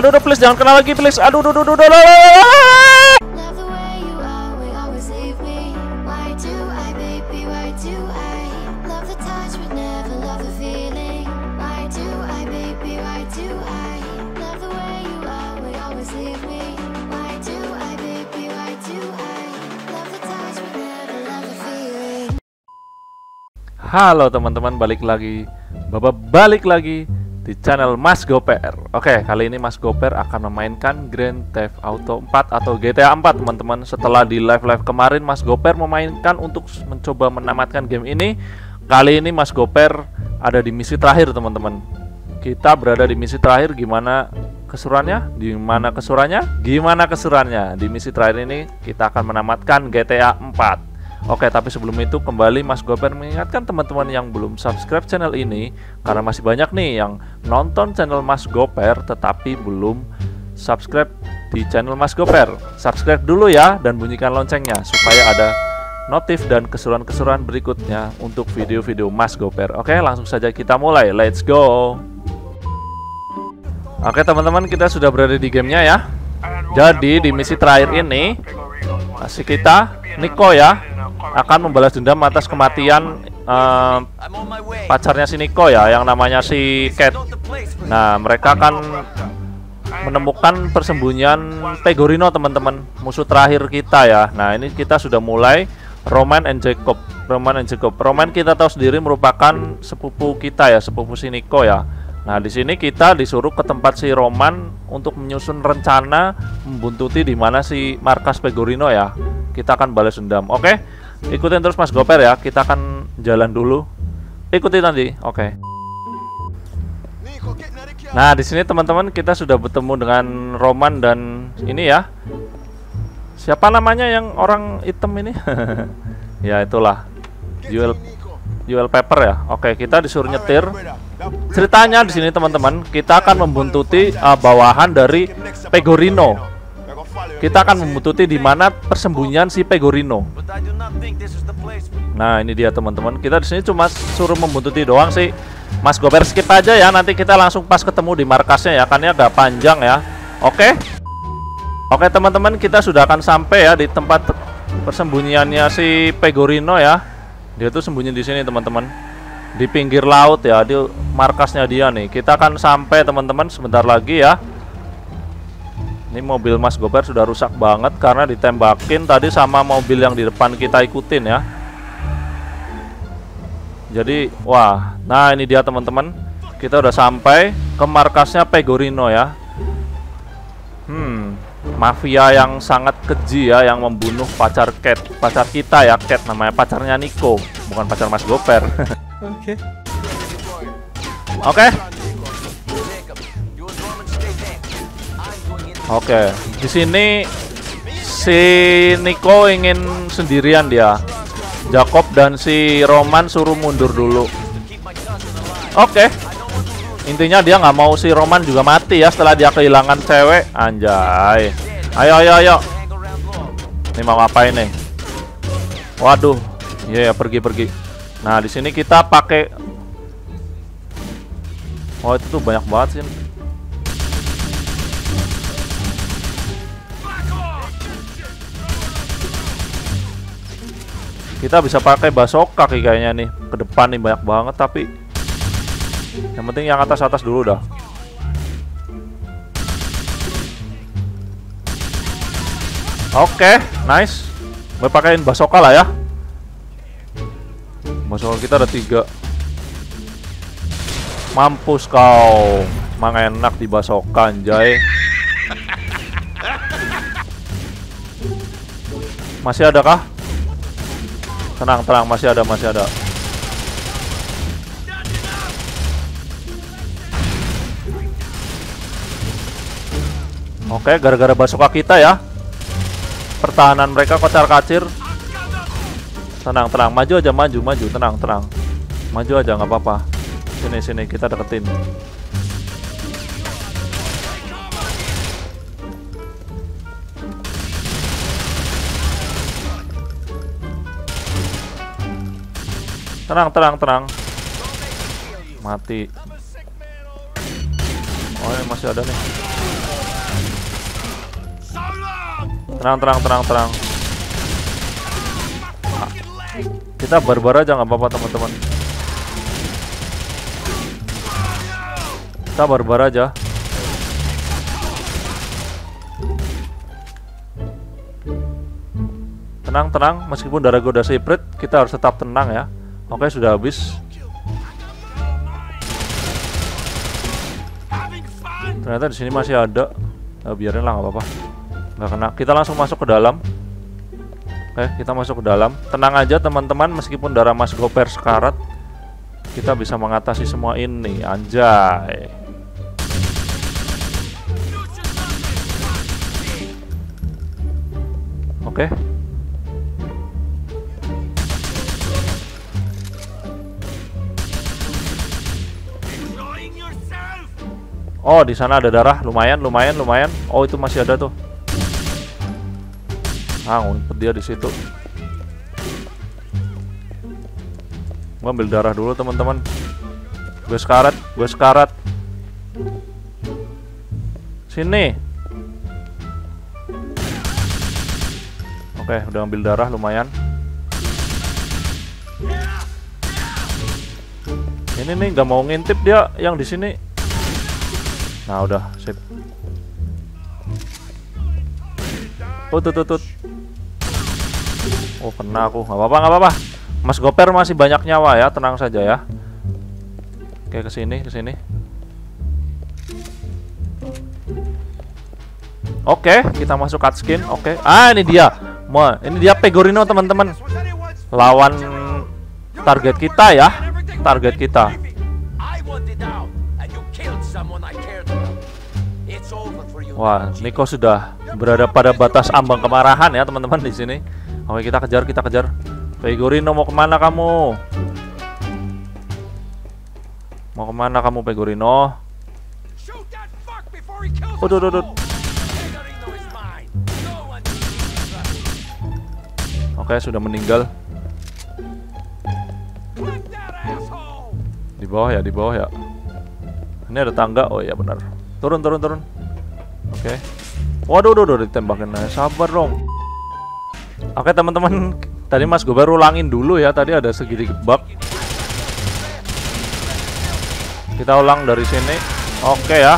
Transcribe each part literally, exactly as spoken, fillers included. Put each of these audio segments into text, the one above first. Aduh, aduh, please jangan kena lagi, please. Aduh, aduh, aduh, aduh, aduh. Halo teman-teman, balik lagi, Bapak balik lagi di channel Mas Goper. Oke, kali ini Mas Goper akan memainkan Grand Theft Auto empat atau G T A empat, teman-teman. Setelah di live-live kemarin Mas Goper memainkan untuk mencoba menamatkan game ini. Kali ini Mas Goper ada di misi terakhir, teman-teman. Kita berada di misi terakhir. Gimana keseruannya? Gimana keseruannya? Gimana keseruannya? Di misi terakhir ini kita akan menamatkan G T A empat. Oke, tapi sebelum itu kembali Mas Goper mengingatkan teman-teman yang belum subscribe channel ini, karena masih banyak nih yang nonton channel Mas Goper tetapi belum subscribe di channel Mas Goper. Subscribe dulu ya dan bunyikan loncengnya supaya ada notif dan keseruan-keseruan berikutnya untuk video-video Mas Goper. Oke, langsung saja kita mulai. Let's go. Oke teman-teman, kita sudah berada di gamenya ya. Jadi di misi terakhir ini masih kita Niko ya akan membalas dendam atas kematian eh, pacarnya si Niko ya, yang namanya si Kate. Nah, mereka akan menemukan persembunyian Pegorino, teman-teman, musuh terakhir kita ya. Nah, ini kita sudah mulai Roman and Jacob. Roman and Jacob. Roman kita tahu sendiri merupakan sepupu kita ya, sepupu si Niko ya. Nah, di sini kita disuruh ke tempat si Roman untuk menyusun rencana membuntuti di mana si markas Pegorino ya. Kita akan balas dendam. Oke, ikutin terus Mas Goper ya. Kita akan jalan dulu. Ikuti nanti. Oke. Nah, di sini teman-teman kita sudah bertemu dengan Roman dan ini ya. Siapa namanya yang orang hitam ini? Ya itulah. Jewel Jewel Pepper ya. Oke, kita disuruh nyetir. Ceritanya di sini teman-teman, kita akan membuntuti uh, bawahan dari Pegorino. Kita akan membuntuti di mana persembunyian si Pegorino. Nah, ini dia teman-teman. Kita di sini cuma suruh membuntuti doang sih. Mas Goper skip aja ya. Nanti kita langsung pas ketemu di markasnya ya. Karena agak panjang ya. Oke. Oke, teman-teman, kita sudah akan sampai ya di tempat persembunyiannya si Pegorino ya. Dia tuh sembunyi di sini, teman-teman. Di pinggir laut ya, di markasnya dia nih. Kita akan sampai, teman-teman, sebentar lagi ya. Ini mobil Mas Goper sudah rusak banget karena ditembakin tadi sama mobil yang di depan kita ikutin ya. Jadi, wah. Nah, ini dia, teman-teman. Kita udah sampai ke markasnya Pegorino ya. Hmm, mafia yang sangat keji ya, yang membunuh pacar Kate, pacar kita ya. Kate namanya, pacarnya Niko, bukan pacar Mas Goper. Oke. Oke. Oke. Di sini si Niko ingin sendirian dia. Jacob dan si Roman suruh mundur dulu. Oke. Intinya dia nggak mau si Roman juga mati ya setelah dia kehilangan cewek. Anjay. Ayo, ayo, ayo. Ini mau ngapain nih? Waduh. Iya, yeah, pergi, pergi. Nah, di sini kita pakai. Oh, itu tuh banyak banget sih. Kita bisa pakai basoka kayaknya nih. Ke depan nih banyak banget, tapi yang penting yang atas-atas dulu dah. Oke, nice. Gue pakein basoka lah ya. Basoka kita ada tiga. Mampus kau. Mang enak di basoka, anjay. Masih ada kah? Tenang, tenang, masih ada, masih ada. Oke, gara-gara basoka kita ya, pertahanan mereka kocar-kacir. Tenang, tenang, maju aja, maju, maju, tenang, tenang, maju aja, nggak apa-apa. Sini, sini, kita deketin. Tenang, tenang, tenang. Mati. Oh, ini masih ada nih. Tenang, tenang, tenang, tenang. Nah, kita barbar aja nggak apa-apa teman-teman. Kita barbar aja. Tenang, tenang. Meskipun darah goda sepret, kita harus tetap tenang ya. Oke, sudah habis. Ternyata di sini masih ada. Nah, biarin lah, nggak apa-apa. Nggak kena. Kita langsung masuk ke dalam. Oke, kita masuk ke dalam. Tenang aja teman-teman. Meskipun darah Mas Goper sekarat, kita bisa mengatasi semua ini. Anjay. Oke. Oh, di sana ada darah, lumayan, lumayan, lumayan. Oh, itu masih ada tuh. Ah, ngumpet dia di situ. Gua ambil darah dulu, teman-teman. Gue sekarat, gue sekarat. Sini. Oke, udah ambil darah, lumayan. Ini nih, nggak mau ngintip dia yang di sini. Nah udah, sip. Tut tut tut. Oh kena aku, nggak apa-apa, nggak apa-apa. Mas Goper masih banyak nyawa ya, tenang saja ya. Oke kesini, kesini. Oke, kita masuk cutscene. Oke, ah ini dia, Ma, ini dia Pegorino teman-teman. Lawan target kita ya, target kita. Wah, Niko sudah berada pada batas ambang kemarahan ya teman-teman di sini. Oke kita kejar, kita kejar. Pegorino mau kemana kamu? Mau kemana kamu Pegorino? Udah, udah, udah. Oke sudah meninggal. Di bawah ya, di bawah ya. Ini ada tangga, oh iya benar. Turun, turun, turun. Oke, okay. Waduh, waduh, waduh, ditembakin. Nah, sabar dong. Oke, okay, teman-teman, tadi Mas Goper ulangin dulu ya. Tadi ada segitiga bug. Kita ulang dari sini. Oke okay, ya.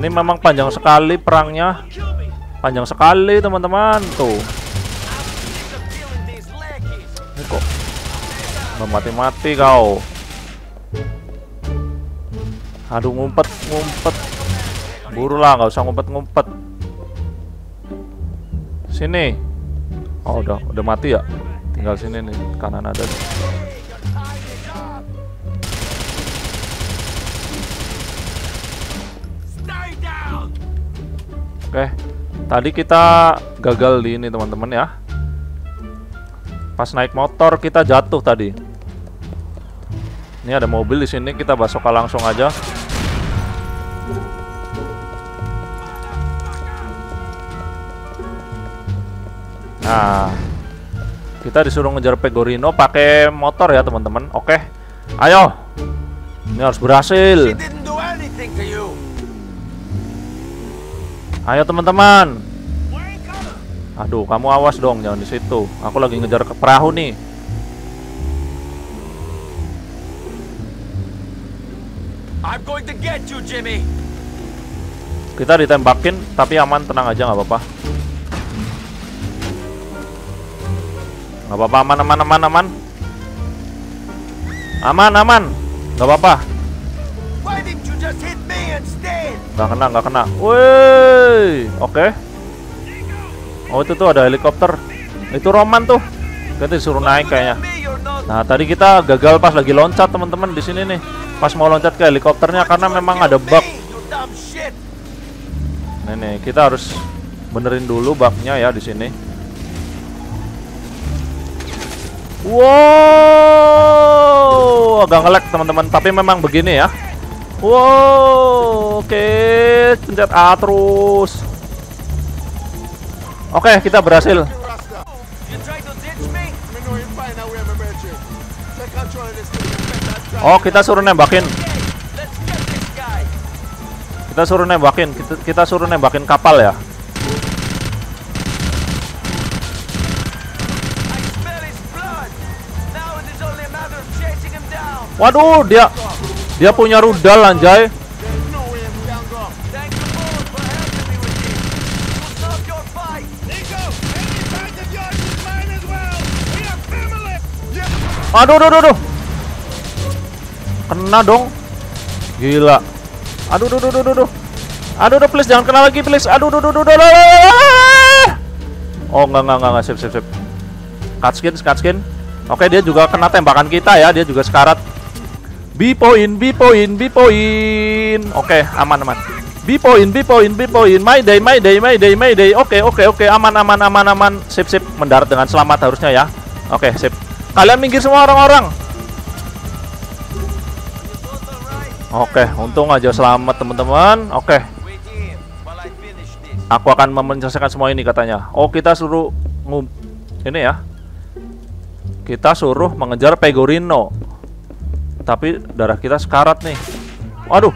Ini memang panjang sekali perangnya. Panjang sekali, teman-teman. Tuh. Ini kok mati-mati kau. Aduh, ngumpet, ngumpet. Burulah, nggak usah ngumpet-ngumpet. Sini. Oh, udah, udah mati ya. Tinggal sini nih, kanan ada. Oke, tadi kita gagal di ini teman-teman ya. Pas naik motor kita jatuh tadi. Ini ada mobil di sini, kita basoka langsung aja. Nah, kita disuruh ngejar Pegorino pakai motor ya teman-teman. Oke, ayo, ini harus berhasil. Ayo teman-teman. Aduh, kamu awas dong, jangan di situ. Aku lagi ngejar ke perahu nih. I'm going to get you, Jimmy. Kita ditembakin, tapi aman, tenang aja, nggak apa-apa. Gak apa-apa, aman, aman, aman, aman. Aman, aman. Gak apa-apa. Gak kena, gak kena. Woi, oke okay. Oh itu tuh ada helikopter. Itu Roman tuh. Kita disuruh naik kayaknya. Nah tadi kita gagal pas lagi loncat teman-teman di sini nih. Pas mau loncat ke helikopternya karena memang ada bug. Nih nih, kita harus benerin dulu bugnya ya di sini. Wow, agak nge-lag teman-teman, tapi memang begini ya. Wow, oke, okay. Pencet A terus. Oke, okay, kita berhasil. Oh, kita suruh nembakin. Kita suruh nembakin, kita, kita suruh nembakin kapal ya. Waduh, dia dia punya rudal anjay. Aduh, aduh, aduh, aduh. Kena dong. Gila. Aduh, aduh, aduh, aduh, aduh. Aduh, aduh, please jangan kena lagi, please. Aduh, aduh, aduh, aduh, aduh. Oh, enggak, enggak, enggak, enggak. Sip, sip, sip. Cut skin, cut skin. Oke, dia juga kena tembakan kita ya. Dia juga sekarat. B point, B point, B point. Oke, aman, aman. B point, B point, B point. My day, my day, my day, my day. Oke, oke, oke. Aman, aman, aman, aman. Sip, sip. Mendarat dengan selamat harusnya ya. Oke, sip. Kalian minggir semua orang-orang. Oke, untung aja selamat teman-teman. Oke. Aku akan menyelesaikan semua ini katanya. Oh, kita suruh ngum ini ya. Kita suruh mengejar Pegorino. Tapi darah kita sekarat nih. Waduh.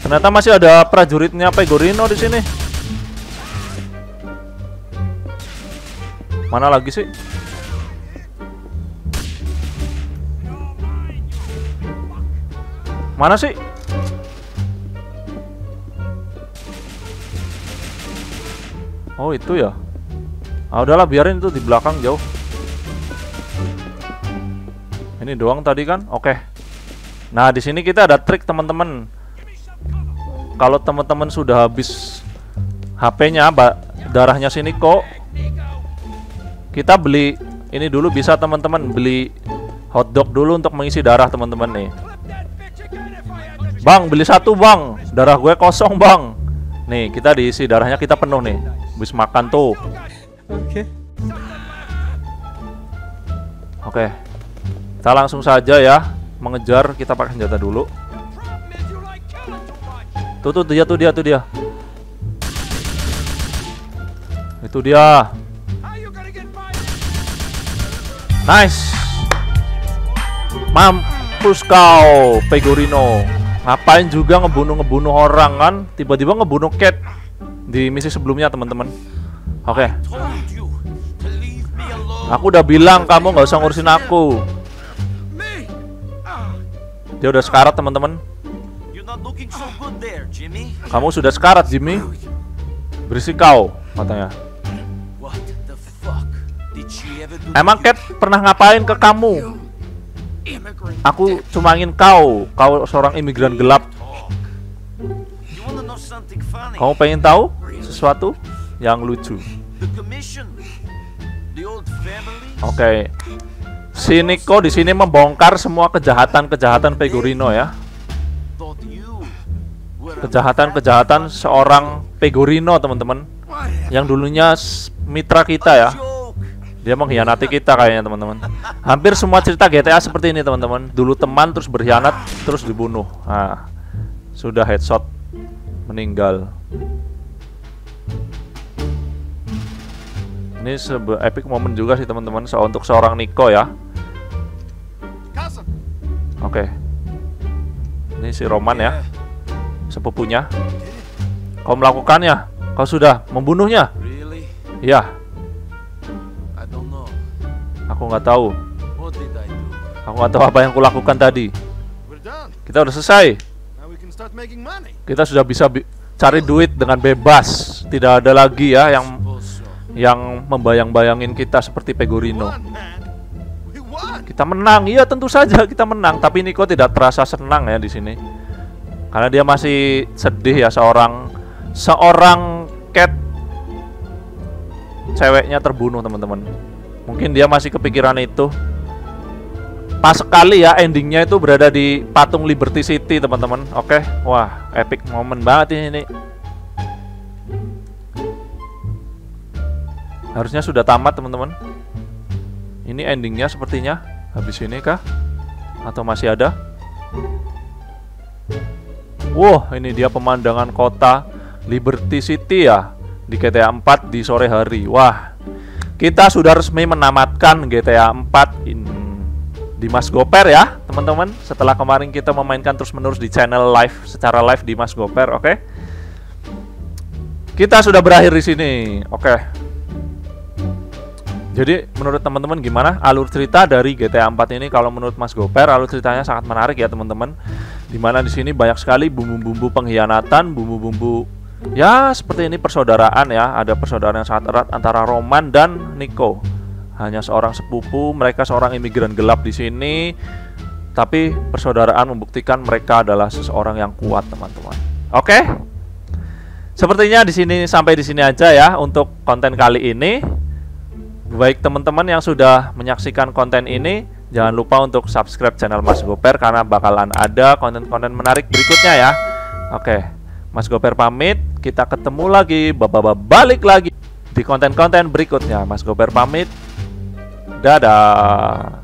Ternyata masih ada prajuritnya Pegorino di sini. Mana lagi sih? Mana sih? Oh itu ya. Ah udahlah biarin itu di belakang jauh. Ini doang tadi kan? Oke. Nah di sini kita ada trik teman-teman. Kalau teman-teman sudah habis H P-nya, darahnya si Niko, kita beli ini dulu bisa teman-teman, beli hotdog dulu untuk mengisi darah teman-teman nih. Bang beli satu bang, darah gue kosong bang. Nih kita diisi darahnya kita penuh nih. Habis makan tuh. Oke. Okay. Oke. Okay. Kita langsung saja ya mengejar, kita pakai senjata dulu. Tuh tuh dia tuh dia tuh dia. Itu dia. Nice. Mampus kau, Pegorino. Ngapain juga ngebunuh-ngebunuh orang kan? Tiba-tiba ngebunuh Kate di misi sebelumnya teman-teman. Oke. Okay. Aku udah bilang kamu nggak usah ngurusin aku. Dia udah sekarat teman-teman. Kamu sudah sekarat Jimmy. Berisik kau katanya. Emang Kate pernah ngapain ke kamu? Aku cuma ingin kau, kau seorang imigran gelap. Kamu pengen tahu sesuatu yang lucu? Oke, okay. Si Niko di sini membongkar semua kejahatan-kejahatan Pegorino ya. Kejahatan-kejahatan seorang Pegorino teman-teman, yang dulunya mitra kita ya. Dia mengkhianati kita kayaknya teman-teman. Hampir semua cerita G T A seperti ini teman-teman. Dulu teman terus berkhianat terus dibunuh. Nah, sudah headshot meninggal. Ini sebuah epic moment juga sih teman-teman, so untuk seorang Niko ya. Oke. Okay. Ini si Roman ya, sepupunya. Kau melakukannya, kau sudah membunuhnya. Iya. Aku nggak tahu. Aku nggak tahu apa yang kulakukan tadi. Kita udah selesai. Kita sudah bisa bi cari duit dengan bebas. Tidak ada lagi ya yang yang membayang-bayangin kita seperti Pegorino. Kita menang, iya tentu saja kita menang. Tapi Niko tidak terasa senang ya di sini, karena dia masih sedih ya seorang seorang Kate ceweknya terbunuh teman-teman. Mungkin dia masih kepikiran itu. Pas sekali ya endingnya itu berada di patung Liberty City teman-teman. Oke, okay. Wah epic moment banget ini. Harusnya sudah tamat teman-teman. Ini endingnya sepertinya. Habis ini kah? Atau masih ada? Wow, ini dia pemandangan kota Liberty City ya, di G T A empat di sore hari. Wah, kita sudah resmi menamatkan G T A empat ini di Mas Goper ya teman-teman, setelah kemarin kita memainkan terus-menerus di channel live, secara live di Mas Goper. Oke, okay? Kita sudah berakhir di sini. Oke, okay. Jadi menurut teman-teman gimana alur cerita dari G T A empat ini? Kalau menurut Mas Goper, alur ceritanya sangat menarik ya teman-teman. Dimana di sini banyak sekali bumbu-bumbu pengkhianatan, bumbu-bumbu ya seperti ini persaudaraan ya. Ada persaudaraan yang sangat erat antara Roman dan Niko. Hanya seorang sepupu, mereka seorang imigran gelap di sini. Tapi persaudaraan membuktikan mereka adalah seseorang yang kuat teman-teman. Oke, sepertinya di sini sampai di sini aja ya untuk konten kali ini. Baik teman-teman yang sudah menyaksikan konten ini, jangan lupa untuk subscribe channel Mas Goper karena bakalan ada konten-konten menarik berikutnya ya. Oke, Mas Goper pamit. Kita ketemu lagi, bapak-bapak balik lagi di konten-konten berikutnya. Mas Goper pamit. Dadah.